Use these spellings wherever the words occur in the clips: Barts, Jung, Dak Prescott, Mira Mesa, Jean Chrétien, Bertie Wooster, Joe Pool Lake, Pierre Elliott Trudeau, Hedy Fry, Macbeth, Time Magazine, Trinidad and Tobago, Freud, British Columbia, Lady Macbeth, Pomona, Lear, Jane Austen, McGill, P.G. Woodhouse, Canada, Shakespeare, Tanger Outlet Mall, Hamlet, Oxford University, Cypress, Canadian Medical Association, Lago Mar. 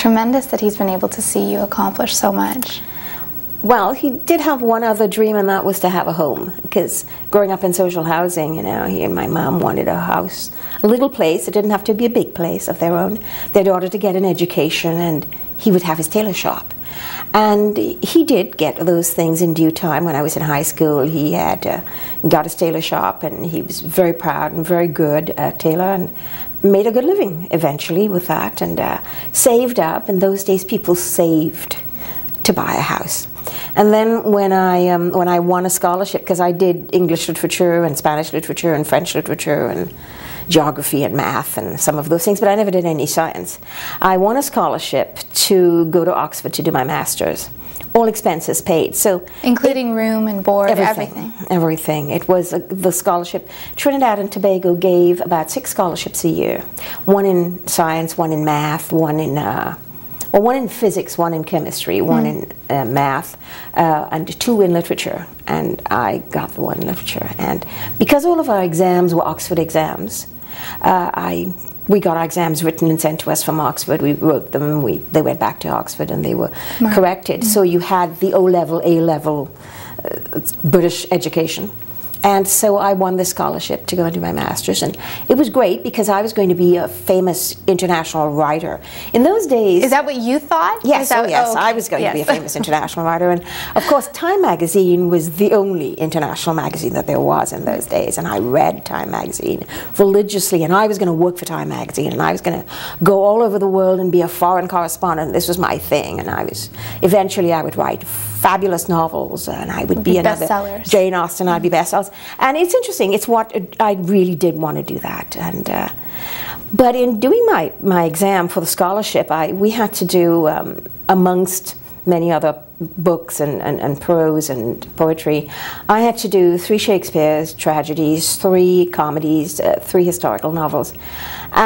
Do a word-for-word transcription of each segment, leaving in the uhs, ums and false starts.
tremendous that he's been able to see you accomplish so much. Well, he did have one other dream, and that was to have a home, because growing up in social housing, you know, he and my mom wanted a house, a little place. It didn't have to be a big place of their own. Their daughter to get an education, and he would have his tailor shop. And he did get those things in due time. When I was in high school, he had uh, got his tailor shop, and he was very proud and very good uh, tailor, and made a good living eventually with that, and uh, saved up. In those days, people saved to buy a house. And then when I, um, when I won a scholarship, because I did English literature and Spanish literature and French literature and geography and math and some of those things, but I never did any science. I won a scholarship to go to Oxford to do my master's. All expenses paid. So including it, room and board, everything. Everything. everything. It was a, the scholarship. Trinidad and Tobago gave about six scholarships a year. One in science, one in math, one in... Uh, Well, one in physics, one in chemistry, one mm. in uh, math, uh, and two in literature. And I got the one in literature. And because all of our exams were Oxford exams, uh, I we got our exams written and sent to us from Oxford. We wrote them. We they went back to Oxford and they were right. corrected. Mm. So you had the O level, A level, uh, British education. And so I won the scholarship to go and do my master's, and it was great because I was going to be a famous international writer. In those days... Is that what you thought? Yes, that, oh yes, oh, okay. I was going yes. to be a famous international writer, and of course Time Magazine was the only international magazine that there was in those days, and I read Time Magazine religiously, and I was going to work for Time Magazine, and I was going to go all over the world and be a foreign correspondent. This was my thing, and I was... Eventually I would write fabulous novels, and I would be, be another bestsellers. Jane Austen, I'd be bestsellers. And it's interesting, it's what I really did want to do that. And uh, but in doing my, my exam for the scholarship, I, we had to do, um, amongst many other books and, and, and prose and poetry, I had to do three Shakespeare's tragedies, three comedies, uh, three historical novels.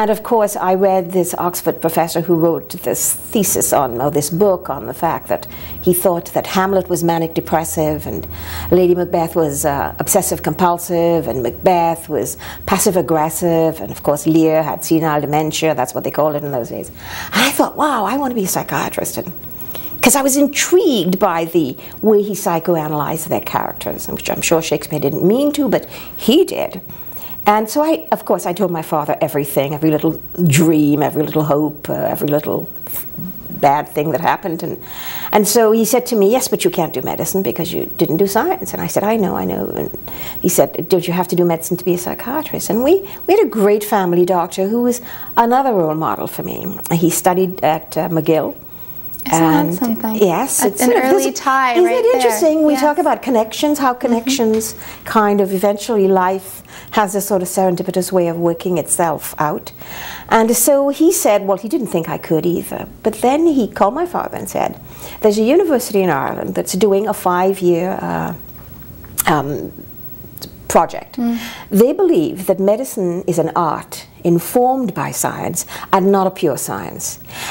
And of course I read this Oxford professor who wrote this thesis on, or this book on the fact that he thought that Hamlet was manic-depressive and Lady Macbeth was uh, obsessive-compulsive and Macbeth was passive-aggressive, and of course Lear had senile dementia, that's what they called it in those days. And I thought, wow, I want to be a psychiatrist. And because I was intrigued by the way he psychoanalyzed their characters, which I'm sure Shakespeare didn't mean to, but he did. And so I, of course, I told my father everything, every little dream, every little hope, uh, every little bad thing that happened. And, and so he said to me, yes, but you can't do medicine because you didn't do science. And I said, I know, I know. And he said, don't you have to do medicine to be a psychiatrist? And we, we had a great family doctor who was another role model for me. He studied at uh, McGill. And something. Yes, that's it's an early tie. Isn't right it interesting? There. We yes. talk about connections, how connections mm-hmm. kind of eventually life has a sort of serendipitous way of working itself out. And so he said, well, he didn't think I could either. But then he called my father and said, there's a university in Ireland that's doing a five-year uh, um, project. Mm. They believe that medicine is an art informed by science and not a pure science.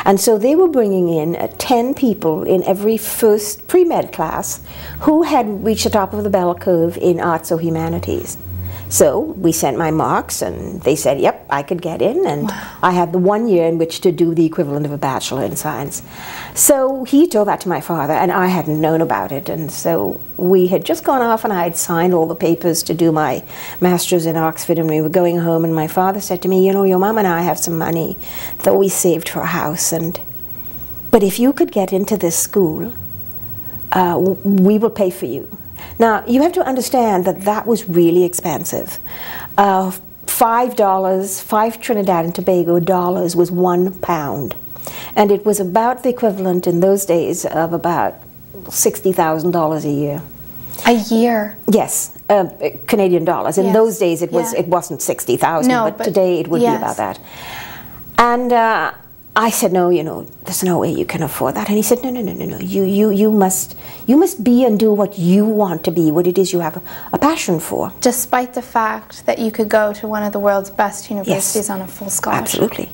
And so they were bringing in uh, ten people in every first pre-med class who had reached the top of the bell curve in arts or humanities. So we sent my marks and they said, yep, I could get in, and wow. I had the one year in which to do the equivalent of a bachelor in science. So he told that to my father, and I hadn't known about it, and so we had just gone off and I had signed all the papers to do my master's in Oxford, and we were going home, and my father said to me, you know, your mom and I have some money that we saved for a house, and but if you could get into this school, uh, we will pay for you. Now, you have to understand that that was really expensive. Uh, five dollars, five Trinidad and Tobago dollars was one pound. And it was about the equivalent in those days of about sixty thousand dollars a year. A year? Yes, uh, Canadian dollars. In yes. those days it, was, yeah. it wasn't sixty thousand dollars, no, but, but today it would yes. be about that. And uh, I said, no, you know, there's no way you can afford that. And he said, no, no, no, no, no. You, you, you must, you must be and do what you want to be, what it is you have a, a passion for. Despite the fact that you could go to one of the world's best universities yes, on a full scholarship. Absolutely.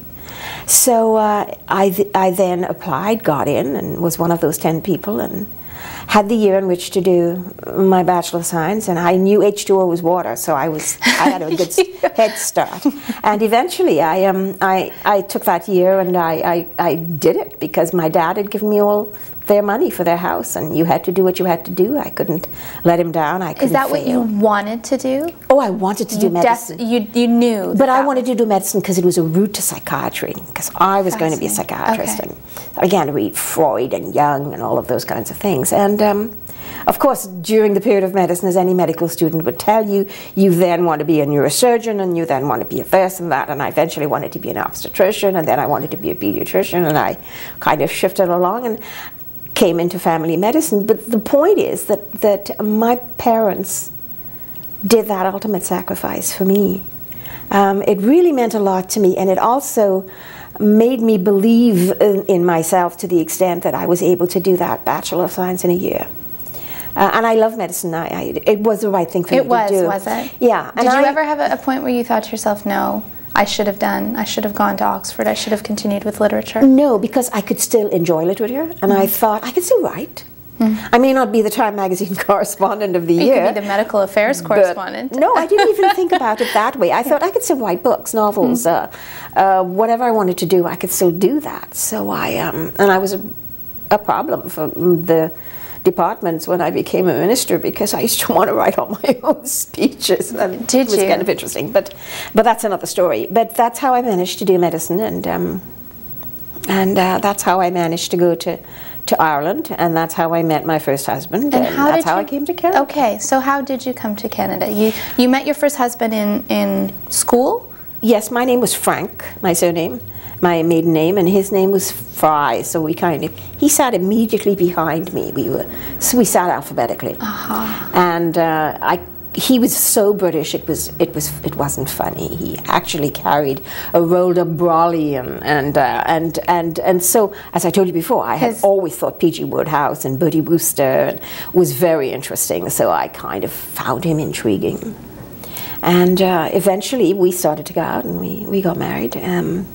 So uh, I, th I then applied, got in, and was one of those ten people, and had the year in which to do my Bachelor of Science, and I knew H two O was water, so I was I had a good head start. And eventually, I um I I took that year and I, I I did it because my dad had given me all their money for their house, and you had to do what you had to do. I couldn't let him down. I couldn't. Is that fail. What you wanted to do? Oh, I wanted to you do medicine. You you knew, that but that I wanted was. to do medicine because it was a route to psychiatry. Because I was going to be a psychiatrist, okay. and again read Freud and Jung and all of those kinds of things. And um, of course, during the period of medicine, as any medical student would tell you, you then want to be a neurosurgeon, and you then want to be a this and that. And I eventually wanted to be an obstetrician, and then I wanted to be a pediatrician, and I kind of shifted along and came into family medicine. But the point is that, that my parents did that ultimate sacrifice for me. Um, it really meant a lot to me, and it also made me believe in, in myself to the extent that I was able to do that Bachelor of Science in a year. Uh, and I love medicine. I, I, it was the right thing for me to do. It was, was it? Yeah. Did you ever have a, a point where you thought to yourself, no, I should have done, I should have gone to Oxford, I should have continued with literature? No, because I could still enjoy literature, and mm-hmm. I thought, I could still write. Mm-hmm. I may not be the Time Magazine correspondent of the you year. You could be the medical affairs correspondent. No, I didn't even think about it that way. I thought I could still write books, novels, mm-hmm. uh, uh, whatever I wanted to do, I could still do that. So I, um, and I was a, a problem for the departments when I became a minister, because I used to want to write all my own speeches. And Did it was you? kind of interesting, but but that's another story. But that's how I managed to do medicine, and um, and uh, that's how I managed to go to to Ireland, and that's how I met my first husband, and, and how that's how you, I came to Canada. Okay, so how did you come to Canada? You you met your first husband in in school? Yes, my name was Frank, my surname. My maiden name, and his name was Fry, so we kind of, he sat immediately behind me, we were, so we sat alphabetically. Uh-huh. And uh, I, he was so British, it, was, it, was, it wasn't funny. He actually carried a rolled up brolly, and, and, uh, and, and, and so, as I told you before, I had always thought P G Woodhouse and Bertie Wooster was very interesting, so I kind of found him intriguing. And uh, eventually we started to go out, and we, we got married. Um,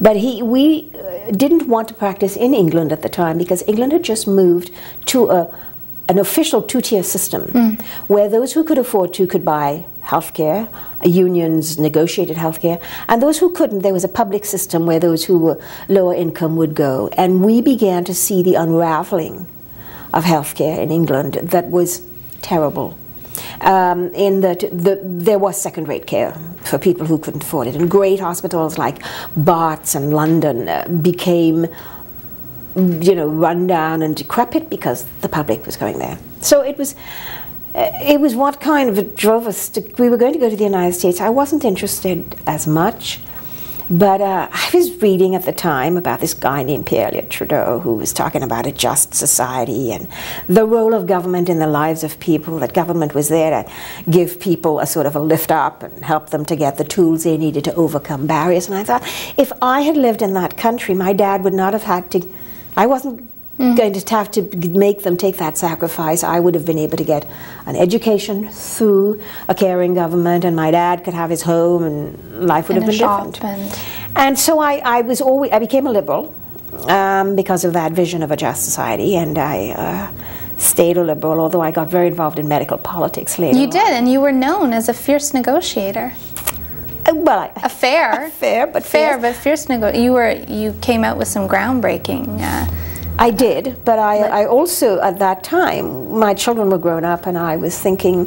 But he, we didn't want to practice in England at the time, because England had just moved to a, an official two-tier system, mm. where those who could afford to could buy healthcare, unions negotiated healthcare, and those who couldn't, there was a public system where those who were lower income would go. And we began to see the unraveling of healthcare in England that was terrible. Um, in that the, there was second-rate care for people who couldn't afford it, and great hospitals like Barts and London uh, became, you know, run down and decrepit because the public was going there. So it was, uh, it was what kind of it drove us to, we were going to go to the United States. I wasn't interested as much, but uh, I was reading at the time about this guy named Pierre Elliott Trudeau, who was talking about a just society and the role of government in the lives of people, that government was there to give people a sort of a lift up and help them to get the tools they needed to overcome barriers. And I thought, if I had lived in that country, my dad would not have had to, I wasn't mm. going to have to make them take that sacrifice. I would have been able to get an education through a caring government, and my dad could have his home, and life would and have been different. And, and so I, I was always, I became a liberal um, because of that vision of a just society, and I uh, stayed a liberal, although I got very involved in medical politics later. You did, and you were known as a fierce negotiator. Well, I, a fair, a fair, but fair, fierce. but fierce negotiator. You were, you came out with some groundbreaking. Uh, I did, but I, I also, at that time, my children were grown up, and I was thinking,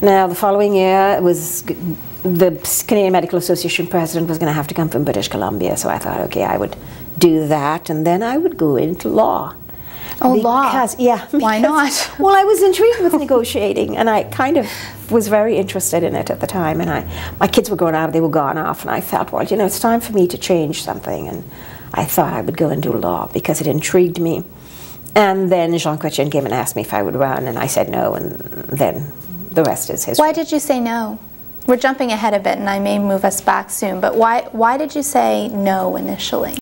now the following year was, the Canadian Medical Association president was going to have to come from British Columbia, so I thought, okay, I would do that, and then I would go into law. Oh, because, law? Yeah. Because, why not? Well, I was intrigued with negotiating, and I kind of was very interested in it at the time, and I, my kids were grown up, they were gone off, and I felt, well, you know, it's time for me to change something, and I thought I would go and do law because it intrigued me. And then Jean Chrétien came and asked me if I would run, and I said no, and then the rest is history. Why did you say no? We're jumping ahead a bit, and I may move us back soon, but why, why did you say no initially?